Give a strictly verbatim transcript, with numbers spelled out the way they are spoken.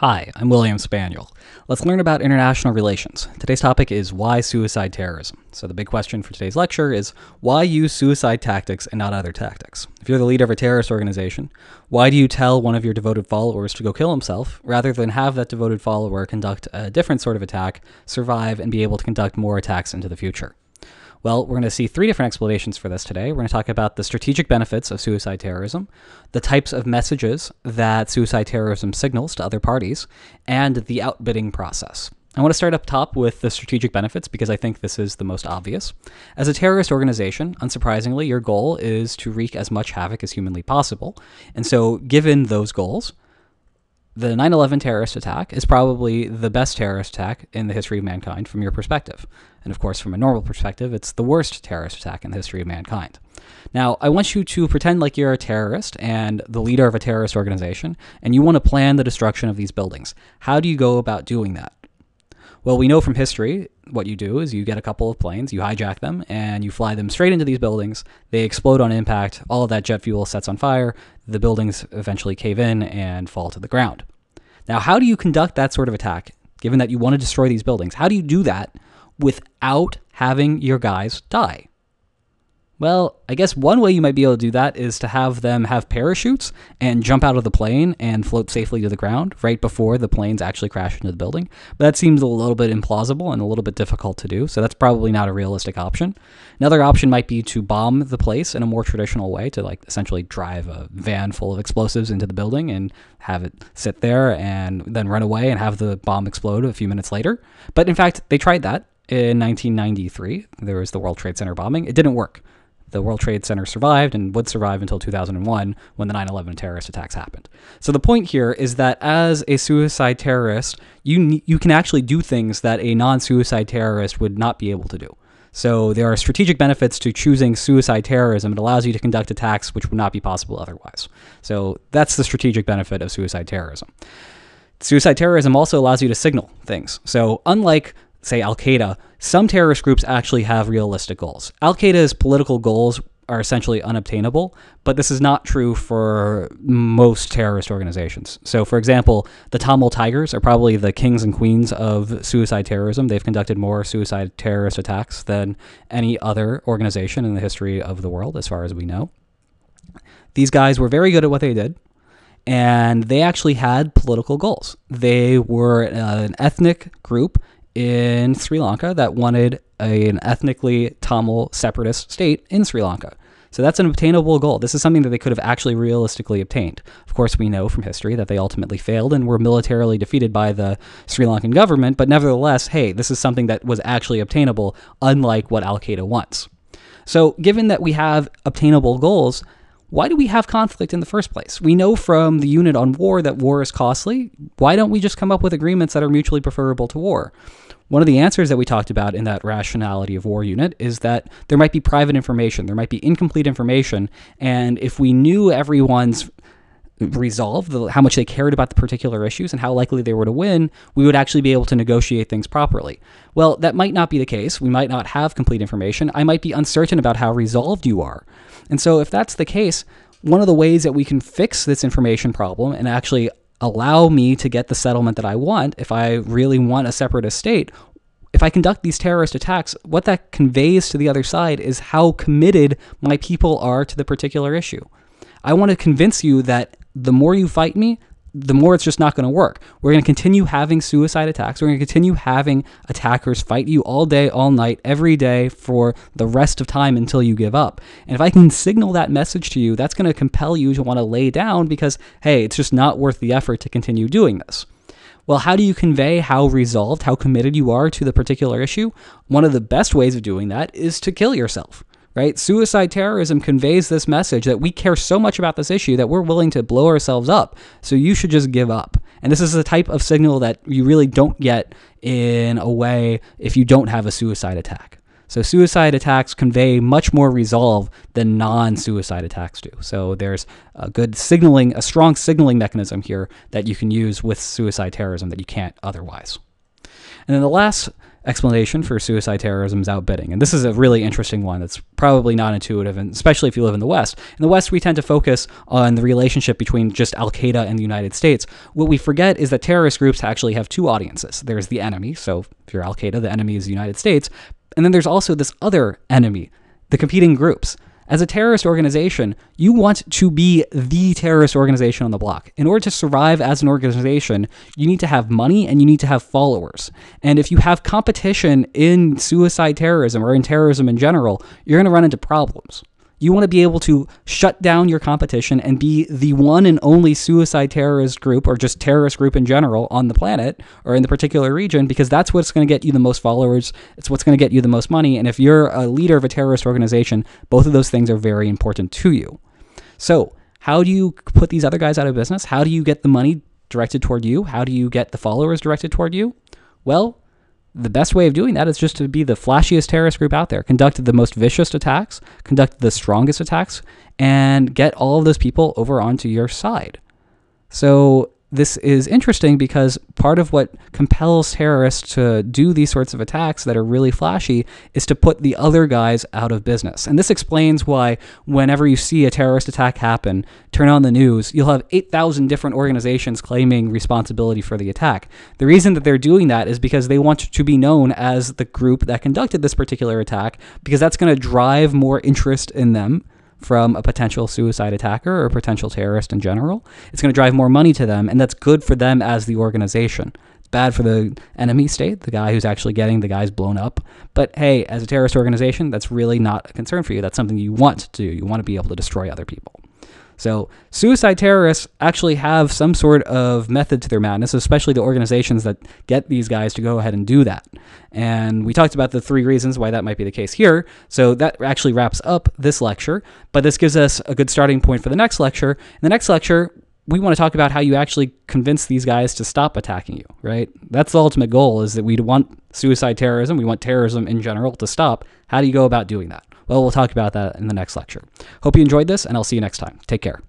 Hi, I'm William Spaniel. Let's learn about international relations. Today's topic is why suicide terrorism. So the big question for today's lecture is why use suicide tactics and not other tactics? If you're the leader of a terrorist organization, why do you tell one of your devoted followers to go kill himself rather than have that devoted follower conduct a different sort of attack, survive, and be able to conduct more attacks into the future? Well, we're going to see three different explanations for this today. We're going to talk about the strategic benefits of suicide terrorism, the types of messages that suicide terrorism signals to other parties, and the outbidding process. I want to start up top with the strategic benefits because I think this is the most obvious. As a terrorist organization, unsurprisingly, your goal is to wreak as much havoc as humanly possible. And so given those goals, the nine eleven terrorist attack is probably the best terrorist attack in the history of mankind from your perspective. And of course, from a normal perspective, it's the worst terrorist attack in the history of mankind. Now, I want you to pretend like you're a terrorist and the leader of a terrorist organization, and you want to plan the destruction of these buildings. How do you go about doing that? Well, we know from history, what you do is you get a couple of planes, you hijack them, and you fly them straight into these buildings. They explode on impact. All of that jet fuel sets on fire. The buildings eventually cave in and fall to the ground. Now, how do you conduct that sort of attack, given that you want to destroy these buildings? How do you do that without having your guys die? Well, I guess one way you might be able to do that is to have them have parachutes and jump out of the plane and float safely to the ground right before the planes actually crash into the building. But that seems a little bit implausible and a little bit difficult to do, so that's probably not a realistic option. Another option might be to bomb the place in a more traditional way, to like essentially drive a van full of explosives into the building and have it sit there and then run away and have the bomb explode a few minutes later. But in fact, they tried that in nineteen ninety-three. There was the World Trade Center bombing. It didn't work. The World Trade Center survived and would survive until two thousand one when the nine eleven terrorist attacks happened. So the point here is that as a suicide terrorist, you, you can actually do things that a non-suicide terrorist would not be able to do. So there are strategic benefits to choosing suicide terrorism. It allows you to conduct attacks which would not be possible otherwise. So that's the strategic benefit of suicide terrorism. Suicide terrorism also allows you to signal things. So unlike, say, al-Qaeda, some terrorist groups actually have realistic goals. Al-Qaeda's political goals are essentially unobtainable, but this is not true for most terrorist organizations. So, for example, the Tamil Tigers are probably the kings and queens of suicide terrorism. They've conducted more suicide terrorist attacks than any other organization in the history of the world, as far as we know. These guys were very good at what they did, and they actually had political goals. They were an ethnic group in Sri Lanka that wanted a, an ethnically Tamil separatist state in Sri Lanka. So that's an obtainable goal. This is something that they could have actually realistically obtained. Of course, we know from history that they ultimately failed and were militarily defeated by the Sri Lankan government, but nevertheless, hey, this is something that was actually obtainable, unlike what al-Qaeda wants. So given that we have obtainable goals, why do we have conflict in the first place? We know from the unit on war that war is costly. Why don't we just come up with agreements that are mutually preferable to war? One of the answers that we talked about in that rationality of war unit is that there might be private information, there might be incomplete information, and if we knew everyone's resolve, the, how much they cared about the particular issues and how likely they were to win, we would actually be able to negotiate things properly. Well, that might not be the case. We might not have complete information. I might be uncertain about how resolved you are. And so if that's the case, one of the ways that we can fix this information problem and actually allow me to get the settlement that I want, if I really want a separatist state, if I conduct these terrorist attacks, what that conveys to the other side is how committed my people are to the particular issue. I want to convince you that the more you fight me, the more it's just not going to work. We're going to continue having suicide attacks. We're going to continue having attackers fight you all day, all night, every day for the rest of time until you give up. And if I can signal that message to you, that's going to compel you to want to lay down because, hey, it's just not worth the effort to continue doing this. Well, how do you convey how resolved, how committed you are to the particular issue? One of the best ways of doing that is to kill yourself. Right? Suicide terrorism conveys this message that we care so much about this issue that we're willing to blow ourselves up, so you should just give up. And this is the type of signal that you really don't get in a way if you don't have a suicide attack. So suicide attacks convey much more resolve than non-suicide attacks do. So there's a good signaling, a strong signaling mechanism here that you can use with suicide terrorism that you can't otherwise. And then the last explanation for suicide terrorism is outbidding. And this is a really interesting one that's probably not intuitive, and especially if you live in the West. In the West, we tend to focus on the relationship between just al-Qaeda and the United States. What we forget is that terrorist groups actually have two audiences. There's the enemy, so if you're al-Qaeda, the enemy is the United States. And then there's also this other enemy, the competing groups. As a terrorist organization, you want to be the terrorist organization on the block. In order to survive as an organization, you need to have money and you need to have followers. And if you have competition in suicide terrorism or in terrorism in general, you're going to run into problems. You want to be able to shut down your competition and be the one and only suicide terrorist group, or just terrorist group in general, on the planet or in the particular region, because that's what's going to get you the most followers. It's what's going to get you the most money. And if you're a leader of a terrorist organization, both of those things are very important to you. So how do you put these other guys out of business? How do you get the money directed toward you? How do you get the followers directed toward you? Well, the best way of doing that is just to be the flashiest terrorist group out there, conduct the most vicious attacks, conduct the strongest attacks, and get all of those people over onto your side. So this is interesting because part of what compels terrorists to do these sorts of attacks that are really flashy is to put the other guys out of business. And this explains why whenever you see a terrorist attack happen, turn on the news, you'll have eight thousand different organizations claiming responsibility for the attack. The reason that they're doing that is because they want to be known as the group that conducted this particular attack, because that's going to drive more interest in them from a potential suicide attacker or a potential terrorist in general. It's going to drive more money to them, and that's good for them as the organization. It's bad for the enemy state, the guy who's actually getting the guys blown up. But hey, as a terrorist organization, that's really not a concern for you. That's something you want to do. You want to be able to destroy other people. So suicide terrorists actually have some sort of method to their madness, especially the organizations that get these guys to go ahead and do that. And we talked about the three reasons why that might be the case here. So that actually wraps up this lecture, but this gives us a good starting point for the next lecture. In the next lecture, we want to talk about how you actually convince these guys to stop attacking you, right? That's the ultimate goal, is that we want suicide terrorism, we want terrorism in general to stop. How do you go about doing that? Well, we'll talk about that in the next lecture. Hope you enjoyed this, and I'll see you next time. Take care.